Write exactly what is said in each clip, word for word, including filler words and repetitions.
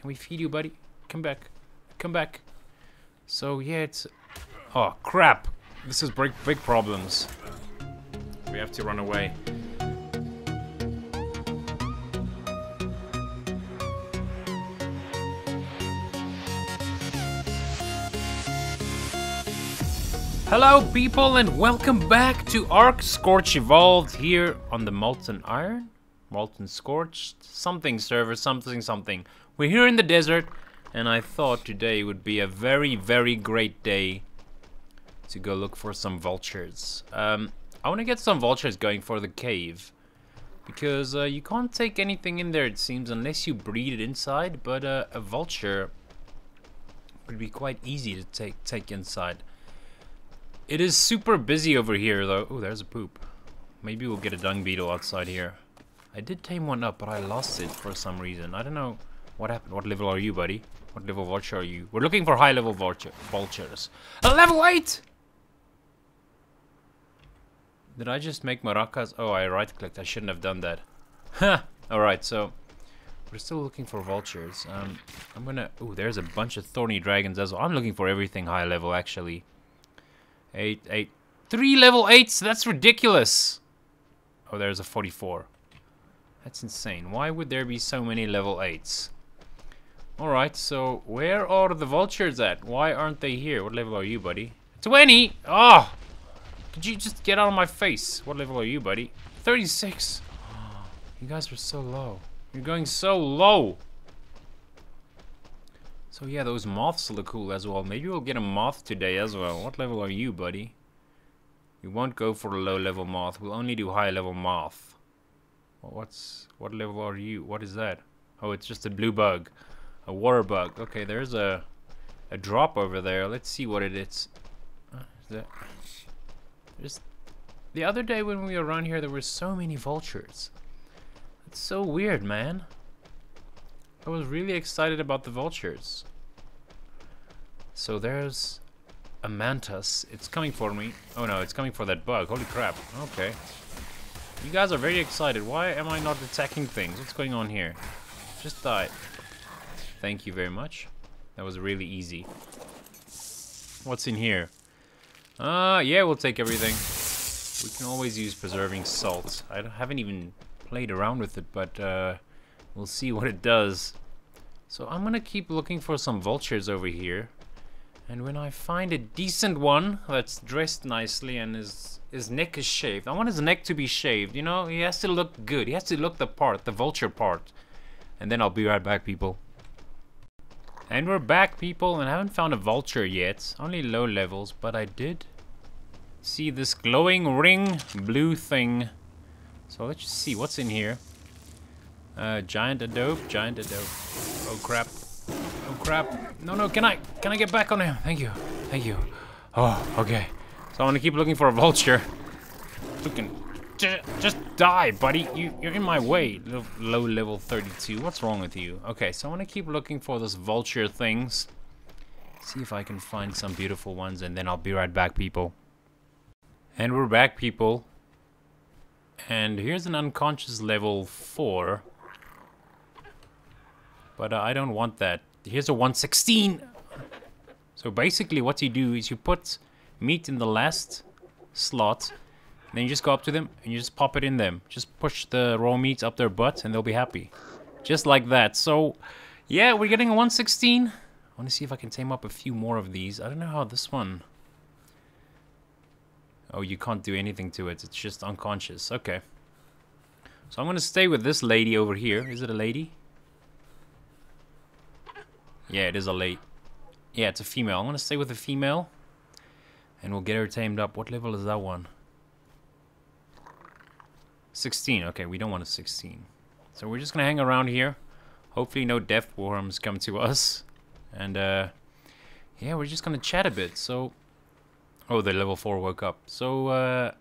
Can we feed you, buddy? Come back. Come back. So, yeah, it's... Oh, crap. This is big, big problems. We have to run away. Hello, people, and welcome back to Ark Scorched Evolved here on the Molten Iron? Molten Scorched? Something server, something, something. We're here in the desert, and I thought today would be a very, very great day to go look for some vultures. Um, I want to get some vultures going for the cave, because uh, you can't take anything in there, it seems, unless you breed it inside, but uh, a vulture would be quite easy to take, take inside. It is super busy over here, though. Oh, there's a poop. Maybe we'll get a dung beetle outside here. I did tame one up, but I lost it for some reason. I don't know what happened. What level are you, buddy? What level vulture are you? We're looking for high-level vulture vultures. A level eight! Did I just make maracas? Oh, I right-clicked. I shouldn't have done that. Huh! Alright, so... We're still looking for vultures. Um, I'm gonna... Oh, there's a bunch of thorny dragons as well. I'm looking for everything high-level, actually. Eight, eight, three level eights. That's ridiculous. Oh, there's a forty-four. That's insane. Why would there be so many level eights? All right. So where are the vultures at? Why aren't they here? What level are you, buddy? twenty. Oh, could you just get out of my face? What level are you, buddy? thirty-six. Oh, you guys were so low. You're going so low. So yeah, those moths look cool as well. Maybe we'll get a moth today as well. What level are you, buddy? We won't go for a low-level moth. We'll only do high-level moth. What's... What level are you? What is that? Oh, it's just a blue bug. A water bug. Okay, there's a... A drop over there. Let's see what it is. Uh, is that... Just... The other day when we were around here, there were so many vultures. It's so weird, man. I was really excited about the vultures. So there's a mantis. It's coming for me. Oh no, it's coming for that bug. Holy crap. Okay. You guys are very excited. Why am I not attacking things? What's going on here? Just die. Thank you very much. That was really easy. What's in here? Uh, yeah, we'll take everything. We can always use preserving salt. I haven't even played around with it, but... Uh, We'll see what it does. So I'm gonna keep looking for some vultures over here, and when I find a decent one that's dressed nicely and his his neck is shaved, I want his neck to be shaved. You know, he has to look good. He has to look the part, the vulture part. And then I'll be right back, people. And we're back, people, and I haven't found a vulture yet. Only low levels, but I did see this glowing ring blue thing. So let's see what's in here. Uh, giant adobe, giant adobe. Oh crap! Oh crap! No, no. Can I, can I get back on him? Thank you, thank you. Oh, okay. So I want to keep looking for a vulture. Looking, just die, buddy. You, you're in my way. Low, low level thirty-two. What's wrong with you? Okay, so I want to keep looking for those vulture things. See if I can find some beautiful ones, and then I'll be right back, people. And we're back, people. And here's an unconscious level four. But uh, I don't want that. Here's a one sixteen. So basically what you do is you put meat in the last slot. And then you just go up to them and you just pop it in them. Just push the raw meat up their butt and they'll be happy. Just like that. So yeah, we're getting a one sixteen. I want to see if I can tame up a few more of these. I don't know how this one... Oh, you can't do anything to it. It's just unconscious. Okay. So I'm going to stay with this lady over here. Is it a lady? Yeah, it is a late. Yeah, it's a female. I'm going to stay with a female. And we'll get her tamed up. What level is that one? sixteen. Okay, we don't want a sixteen. So we're just going to hang around here. Hopefully no death worms come to us. And, uh... yeah, we're just going to chat a bit. So... Oh, the level four woke up. So, uh...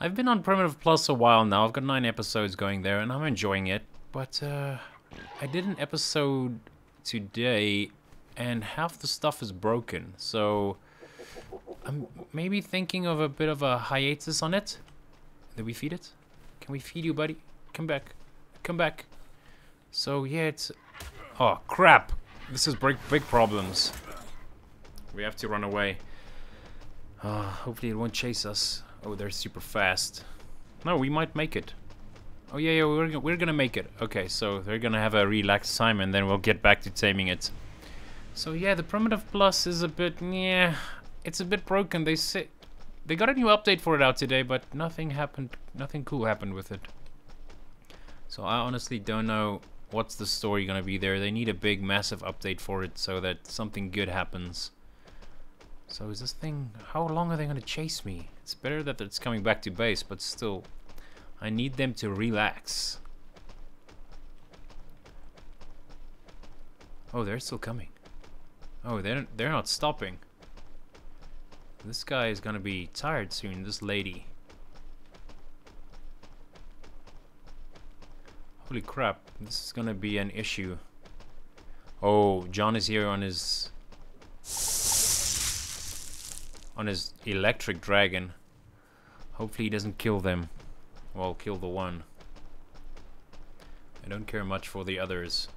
I've been on Primitive Plus a while now. I've got nine episodes going there, and I'm enjoying it. But, uh... I did an episode... today, and half the stuff is broken, so I'm maybe thinking of a bit of a hiatus on it. Did we feed it? Can we feed you, buddy? Come back. Come back. So yeah, it's... Oh, crap. This is big, big problems. We have to run away. Uh, hopefully it won't chase us. Oh, they're super fast. No, we might make it. Oh, yeah, yeah, we're, we're gonna make it. Okay, so they're gonna have a relaxed time and then we'll get back to taming it. So, yeah, the Primitive Plus is a bit... yeah, it's a bit broken. They say... they got a new update for it out today, but nothing happened. Nothing cool happened with it. So I honestly don't know what's the story gonna be there. They need a big, massive update for it so that something good happens. So is this thing... how long are they gonna chase me? It's better that it's coming back to base, but still... I need them to relax. Oh, they're still coming. Oh, they're, they're not stopping. This guy is gonna be tired soon, this lady. Holy crap, this is gonna be an issue. Oh, John is here on his... on his electric dragon. Hopefully he doesn't kill them. Well, kill the one. I don't care much for the others.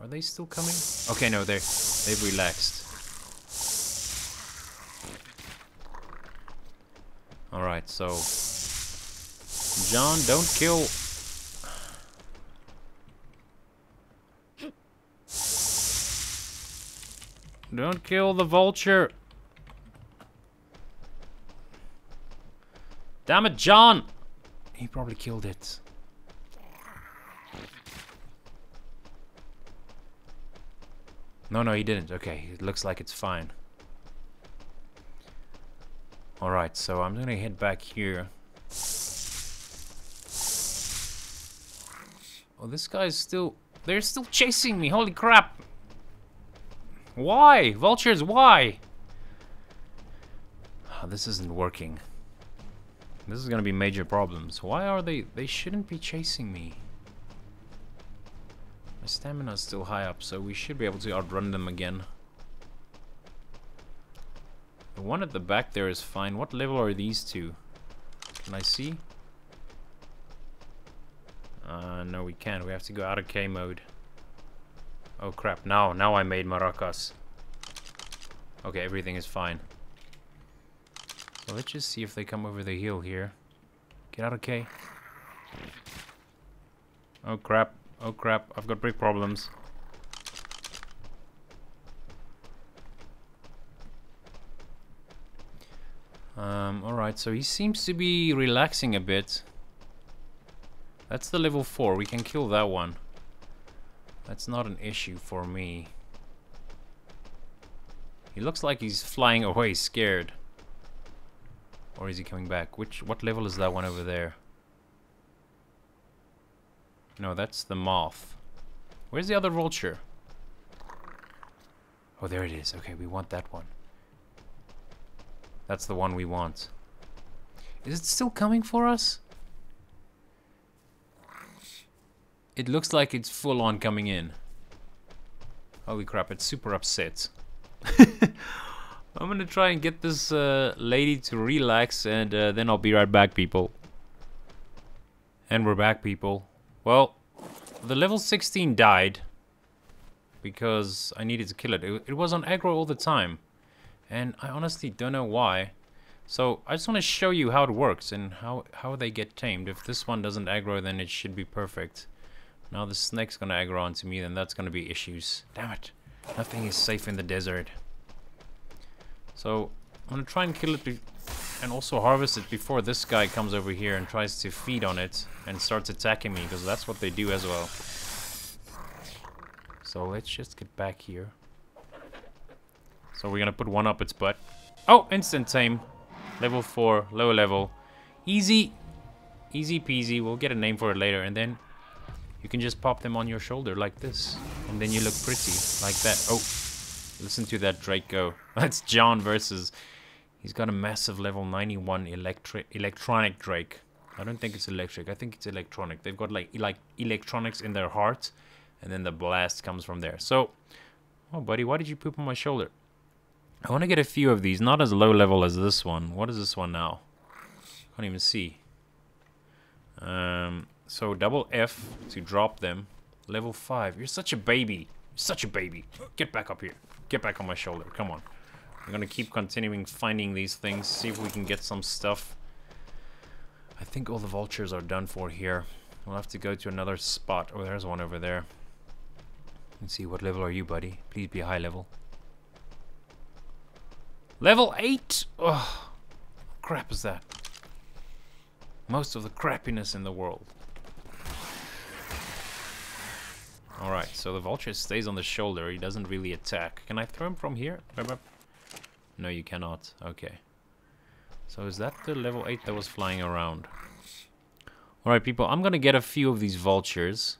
Are they still coming? Okay, no, they're, they've relaxed. Alright, so... John, don't kill... don't kill the vulture! Damn it, John! He probably killed it. No, no, he didn't. Okay, it looks like it's fine. Alright, so I'm gonna head back here. Oh, this guy's still... they're still chasing me, holy crap! Why? Vultures, why? Oh, this isn't working. This is gonna be major problems. Why are they... they shouldn't be chasing me. My stamina's still high up, so we should be able to outrun them again. The one at the back there is fine. What level are these two? Can I see? Uh, no, we can't. We have to go out of K mode. Oh, crap. Now, now I made maracas. Okay, everything is fine. So let's just see if they come over the hill here. Get out of K. Oh, crap. Oh, crap. I've got big problems. Um, alright, so he seems to be relaxing a bit. That's the level four, we can kill that one. That's not an issue for me. He looks like he's flying away scared. Or is he coming back? Which, what level is that one over there? No, that's the moth. Where's the other vulture? Oh, there it is. Okay, we want that one. That's the one we want. Is it still coming for us? It looks like it's full on coming in. Holy crap, it's super upset. I'm gonna try and get this uh, lady to relax and uh, then I'll be right back, people. And we're back, people. Well, the level sixteen died because I needed to kill it. It, it was on aggro all the time. And I honestly don't know why. So I just want to show you how it works and how, how they get tamed. If this one doesn't aggro, then it should be perfect. Now the snake's going to aggro onto me, then that's going to be issues. Damn it. Nothing is safe in the desert. So I'm going to try and kill it be and also harvest it before this guy comes over here and tries to feed on it and starts attacking me, because that's what they do as well. So let's just get back here. So we're gonna put one up its butt. Oh, instant tame. Level four, low level. Easy. Easy peasy. We'll get a name for it later. And then you can just pop them on your shoulder like this. And then you look pretty like that. Oh, listen to that Drake go. That's John versus... he's got a massive level ninety-one electric electronic Drake. I don't think it's electric. I think it's electronic. They've got like, like electronics in their heart. And then the blast comes from there. So, oh buddy, why did you poop on my shoulder? I want to get a few of these, not as low level as this one. What is this one now? Can't even see. Um, so double F to drop them. Level five. You're such a baby. You're such a baby. Get back up here. Get back on my shoulder. Come on. I'm gonna keep continuing finding these things. See if we can get some stuff. I think all the vultures are done for here. We'll have to go to another spot. Oh, there's one over there. Let's see. What level are you, buddy? Please be high level. Level eight! Oh, crap is that? Most of the crappiness in the world. Alright, so the vulture stays on the shoulder. He doesn't really attack. Can I throw him from here? No, you cannot. Okay. So is that the level eight that was flying around? Alright, people. I'm going to get a few of these vultures.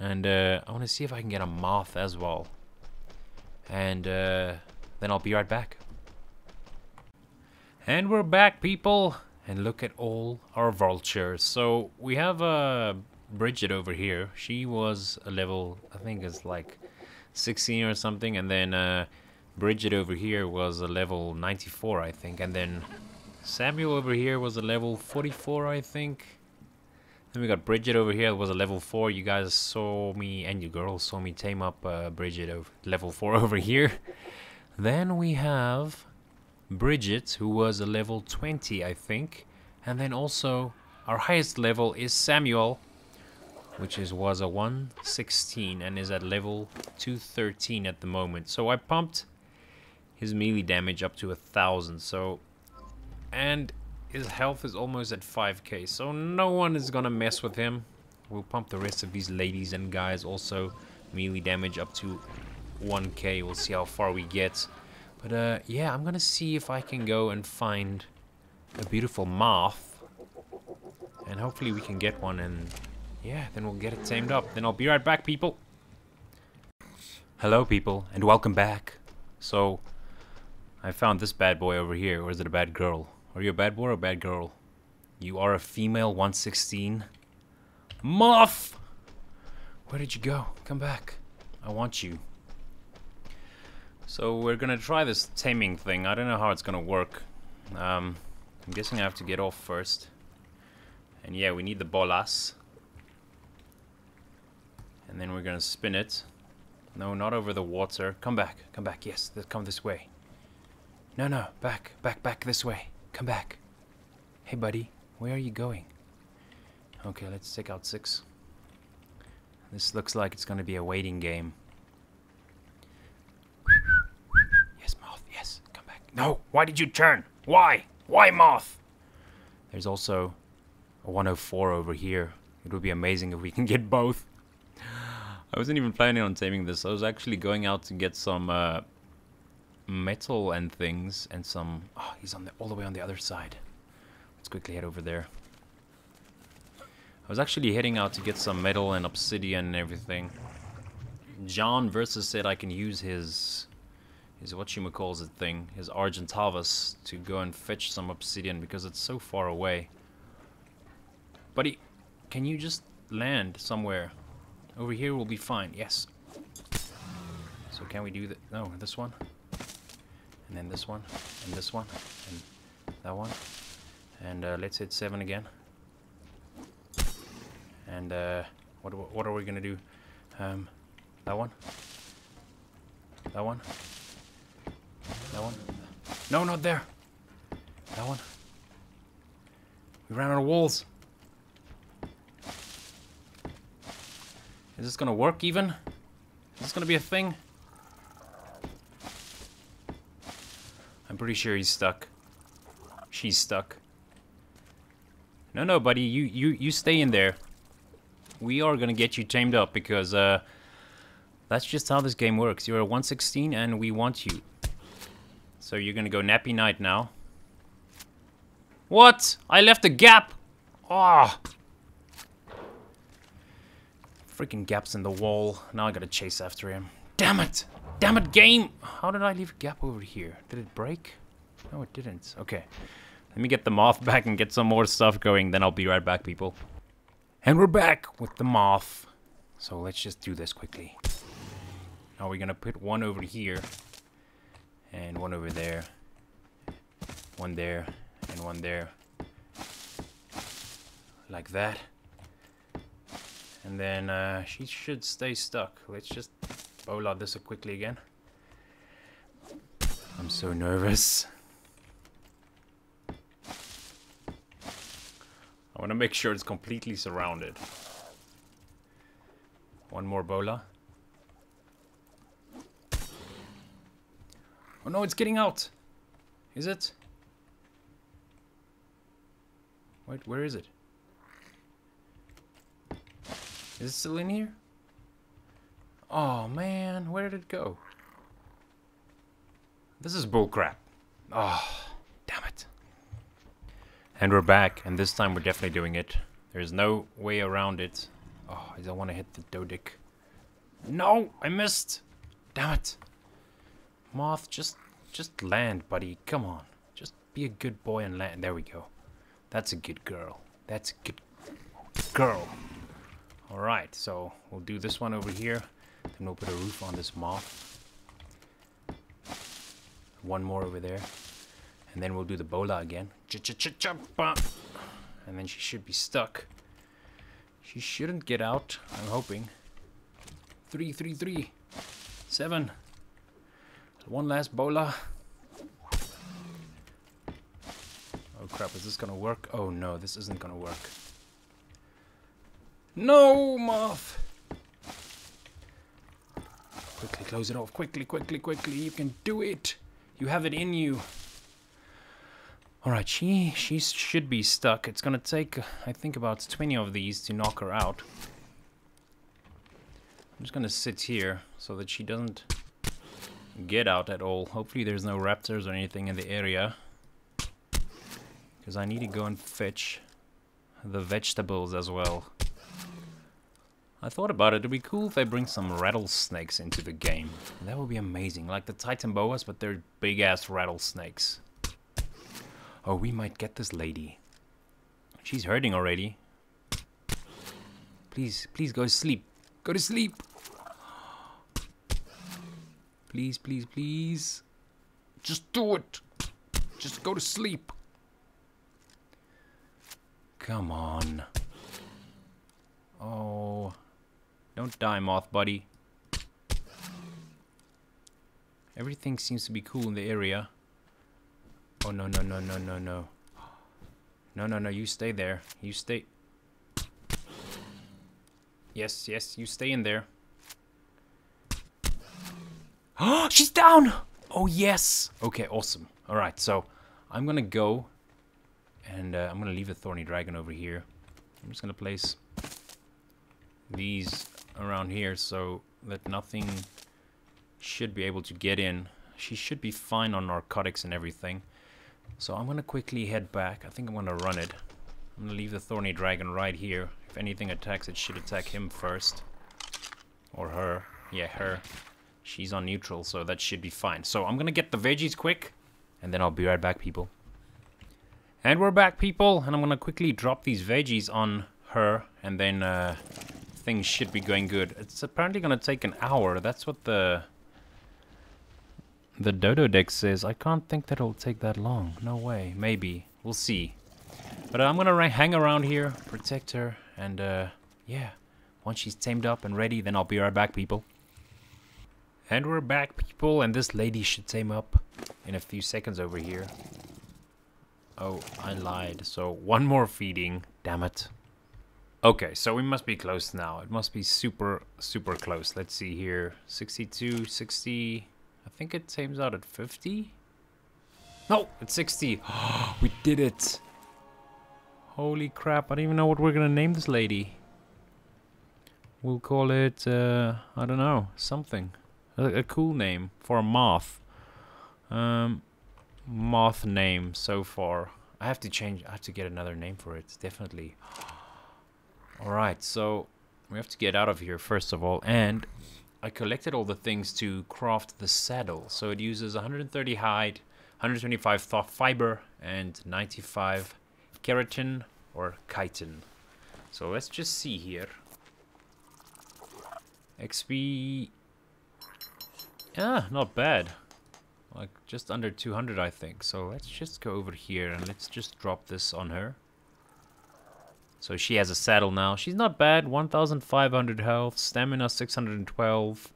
And uh, I want to see if I can get a moth as well. And... Uh, Then I'll be right back. And we're back, people. And look at all our vultures. So we have uh, Bridget over here. She was a level, I think it's like sixteen or something. And then uh, Bridget over here was a level ninety-four, I think. And then Samuel over here was a level forty-four, I think. Then we got Bridget over here, was a level four. You guys saw me, and you girls saw me tame up uh, Bridget over level four over here. Then we have Bridget, who was a level twenty, I think. And then also our highest level is Samuel, which is was a one sixteen and is at level two thirteen at the moment. So I pumped his melee damage up to a thousand. So, and his health is almost at five K. So no one is gonna mess with him. We'll pump the rest of these ladies and guys also melee damage up to one K. We'll see how far we get, but uh yeah, I'm gonna see if I can go and find a beautiful moth, and hopefully we can get one, and yeah, then we'll get it tamed up. Then I'll be right back, people. Hello, people, and welcome back. So I found this bad boy over here. Or is it a bad girl? Are you a bad boy or a bad girl? You are a female one sixteen moth. Where did you go? Come back, I want you. So we're gonna try this taming thing. I don't know how it's gonna work. Um, I'm guessing I have to get off first. And yeah, we need the bolas. And then we're gonna spin it. No, not over the water. Come back, come back. Yes, th- come this way. No, no, back, back, back this way. Come back. Hey, buddy, where are you going? Okay, let's take out six. This looks like it's gonna be a waiting game. No, why did you turn? Why? Why, moth? There's also a one oh four over here. It would be amazing if we can get both. I wasn't even planning on taming this. I was actually going out to get some uh, metal and things and some... Oh, he's on the, all the way on the other side. Let's quickly head over there. I was actually heading out to get some metal and obsidian and everything. John versus said I can use his... is what you calls it thing, his Argentavis, to go and fetch some obsidian because it's so far away. Buddy, can you just land somewhere? Over here will be fine, yes. So can we do that? No, this one. And then this one. And this one. And that one. And uh, let's hit seven again. And uh, what, what are we going to do? Um, that one. That one. That one. No, not there. That one. We ran out of walls. Is this gonna work even? Is this gonna be a thing? I'm pretty sure he's stuck. She's stuck. No, no, buddy. You, you, you stay in there. We are gonna get you tamed up because uh, that's just how this game works. You're a one sixteen and we want you. So you're gonna go nappy night now. What? I left a gap! Ah! Oh. Freaking gaps in the wall. Now I gotta chase after him. Damn it! Damn it, game! How did I leave a gap over here? Did it break? No, it didn't. Okay. Let me get the moth back and get some more stuff going. Then I'll be right back, people. And we're back with the moth. So let's just do this quickly. Now we're gonna put one over here. And one over there, one there, and one there, like that. And then uh, she should stay stuck. Let's just bowl out this quickly again. I'm so nervous. I want to make sure it's completely surrounded. One more bola. Oh no, it's getting out. Is it? Wait, where is it? Is it still in here? Oh man, where did it go? This is bullcrap. Oh, damn it. And we're back, and this time we're definitely doing it. There's no way around it. Oh, I don't want to hit the dodic. No, I missed. Damn it. Moth, just just land, buddy. Come on. Just be a good boy and land. There we go. That's a good girl. That's a good girl. All right, so we'll do this one over here. Then we'll put a roof on this moth. One more over there. And then we'll do the bola again. And then she should be stuck. She shouldn't get out, I'm hoping. Three, three, three. Seven. One last bola. Oh crap, is this gonna work? Oh no, this isn't gonna work. No, moth! Quickly close it off. Quickly, quickly, quickly. You can do it. You have it in you. Alright, she, she should be stuck. It's gonna take, I think, about twenty of these to knock her out. I'm just gonna sit here so that she doesn't get out at all. Hopefully there's no raptors or anything in the area. Because I need to go and fetch the vegetables as well. I thought about it. It'd be cool if they bring some rattlesnakes into the game. That would be amazing. Like the Titan boas, but they're big-ass rattlesnakes. Oh, we might get this lady. She's hurting already. Please, please go to sleep. Go to sleep. Please, please, please. Just do it. Just go to sleep. Come on. Oh. Don't die, moth buddy. Everything seems to be cool in the area. Oh, no, no, no, no, no, no. No, no, no, you stay there. You stay. Yes, yes, you stay in there. Oh, she's down! Oh, yes! Okay, awesome. Alright, so I'm gonna go and uh, I'm gonna leave the thorny dragon over here. I'm just gonna place these around here so that nothing should be able to get in. She should be fine on narcotics and everything. So I'm going to quickly head back. I think I'm going to run it. I'm going to leave the Thorny Dragon right here. If anything attacks, it should attack him first. Or her. Yeah, her. She's on neutral, so that should be fine. So I'm going to get the veggies quick, and then I'll be right back, people. And we're back, people. And I'm going to quickly drop these veggies on her, and then uh, things should be going good. It's apparently going to take an hour. That's what the... The Dodo deck says. I can't think that it'll take that long. No way. Maybe. We'll see. But uh, I'm going to hang around here, protect her, and uh, yeah. Once she's tamed up and ready, then I'll be right back, people. And we're back, people, and this lady should tame up in a few seconds over here. Oh, I lied. So, one more feeding. Damn it. Okay, so we must be close now. It must be super, super close. Let's see here. sixty-two, sixty... I think it tames out at fifty. No, it's sixty. We did it. Holy crap, I don't even know what we're gonna name this lady. We'll call it, uh, I don't know, something. A, a cool name for a moth. Um, moth name so far. I have to change, I have to get another name for it, definitely. Alright, so we have to get out of here first of all, and I collected all the things to craft the saddle. So it uses one hundred thirty hide, one hundred twenty-five fiber, and ninety-five keratin or chitin. So let's just see here. X P... Ah, not bad. Like just under two hundred, I think. So let's just go over here and let's just drop this on her. So she has a saddle now. She's not bad. one thousand five hundred health. Stamina six hundred twelve.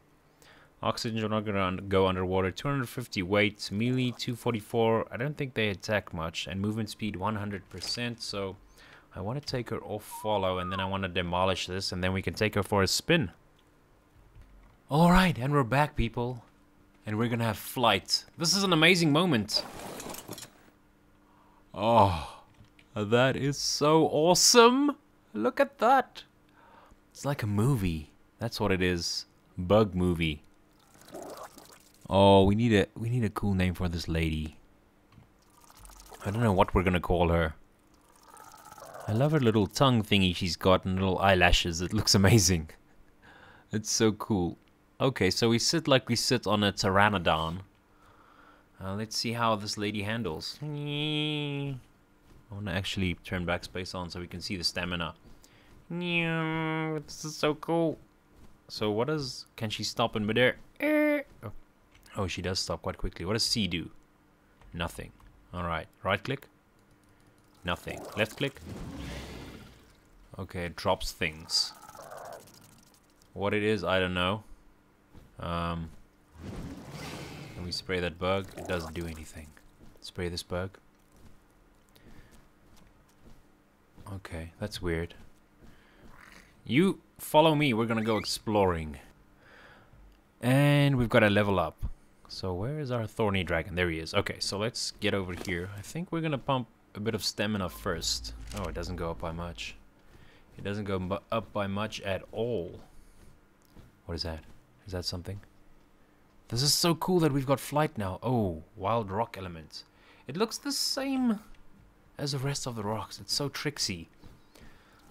Oxygen, you're not going to go underwater. two hundred fifty weight. Melee two forty-four. I don't think they attack much. And movement speed one hundred percent. So I want to take her off follow. And then I want to demolish this. And then we can take her for a spin. Alright, and we're back, people. And we're going to have flight. This is an amazing moment. Oh, that is so awesome. Look at that. It's like a movie. That's what it is. Bug movie. Oh, we need a we need a cool name for this lady. I don't know what we're gonna call her. I love her little tongue thingy she's got and little eyelashes. It looks amazing. It's so cool. Okay, so we sit like we sit on a Pteranodon. Uh, let's see how this lady handles. I want to actually turn backspace on so we can see the stamina. Yeah, this is so cool. So what does... Can she stop in midair? Oh. Oh, she does stop quite quickly. What does C do? Nothing. Alright. Right click? Nothing. Left click? Okay, it drops things. What it is, I don't know. Um, can we spray that bug? It doesn't do anything. Spray this bug. Okay, that's weird. You follow me, we're gonna go exploring. And we've got to level up. So where is our thorny dragon? There he is. Okay, so let's get over here. I think we're gonna pump a bit of stamina first. Oh, it doesn't go up by much. It doesn't go up by much at all. What is that? Is that something? This is so cool that we've got flight now. Oh, wild rock element. It looks the same as the rest of the rocks. It's so tricksy.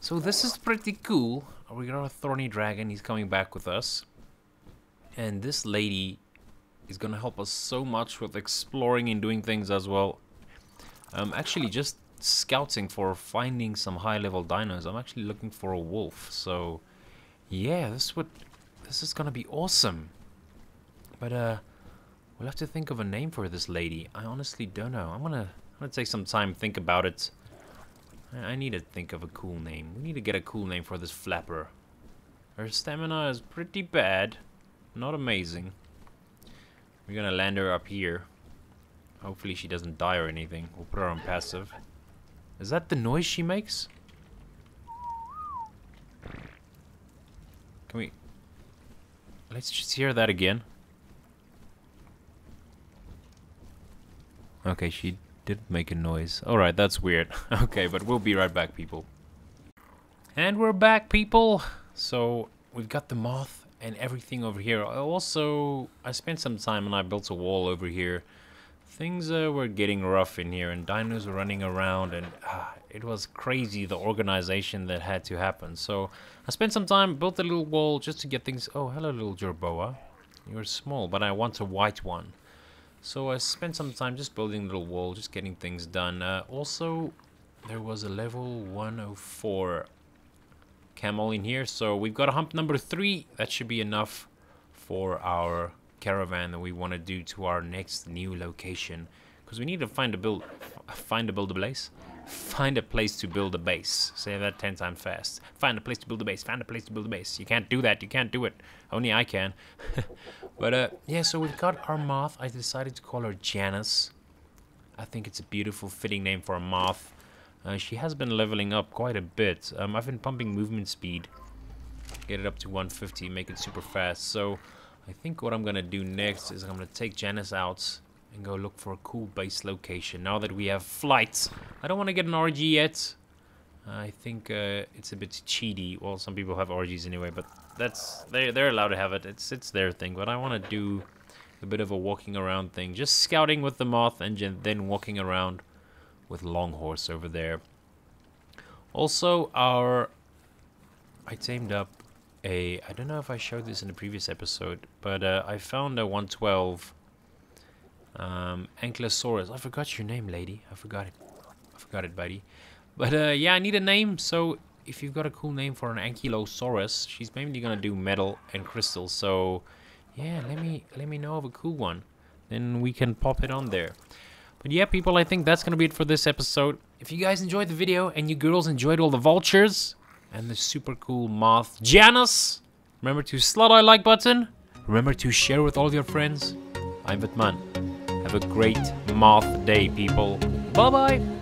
So this is pretty cool. We got our thorny dragon. He's coming back with us. And this lady is going to help us so much with exploring and doing things as well. Um, actually just scouting for finding some high level dinos. I'm actually looking for a wolf. So yeah, this would... This is going to be awesome. But uh, we'll have to think of a name for this lady. I honestly don't know. I'm going to... I'm gonna take some time, think about it. I need to think of a cool name. We need to get a cool name for this flapper. Her stamina is pretty bad. Not amazing. We're gonna land her up here. Hopefully she doesn't die or anything. We'll put her on passive. Is that the noise she makes? Can we... Let's just hear that again. Okay, she... didn't make a noise. Alright, that's weird. Okay, but we'll be right back, people. And we're back, people! So, we've got the moth and everything over here. I also, I spent some time and I built a wall over here. Things uh, were getting rough in here and dinos were running around and ah, it was crazy the organization that had to happen. So, I spent some time, built a little wall just to get things... Oh, hello little jerboa. You're small, but I want a white one. So I spent some time just building a little wall, just getting things done. Uh, also, there was a level one oh four camel in here. So we've got a hump number three. That should be enough for our caravan that we want to do to our next new location. Because we need to find a build, find a build a place. Find a place to build a base. Say that ten times fast. Find a place to build a base. Find a place to build a base. You can't do that. You can't do it. Only I can. But uh, yeah, so we've got our moth. I decided to call her Janice. I think it's a beautiful fitting name for a moth. Uh, she has been leveling up quite a bit. Um, I've been pumping movement speed. Get it up to one fifty. Make it super fast. So I think what I'm going to do next is I'm going to take Janice out and go look for a cool base location. Now that we have flights, I don't want to get an R G yet. I think uh, it's a bit cheaty. Well, some people have R Gs anyway, but that's they they're allowed to have it. It's it's their thing. But I want to do a bit of a walking around thing, just scouting with the moth and then walking around with Longhorse over there. Also, our I tamed up a. I don't know if I showed this in the previous episode, but uh, I found a one twelve. Um, Ankylosaurus. I forgot your name, lady. I forgot it. I forgot it, buddy. But, uh, yeah, I need a name. So, if you've got a cool name for an Ankylosaurus, she's mainly going to do metal and crystal. So, yeah, let me, let me know of a cool one. Then we can pop it on there. But, yeah, people, I think that's going to be it for this episode. if you guys enjoyed the video and you girls enjoyed all the vultures and the super cool moth Janice, remember to slot our like button. Remember to share with all your friends. I'm WitMan. Have a great moth day, people. Bye-bye.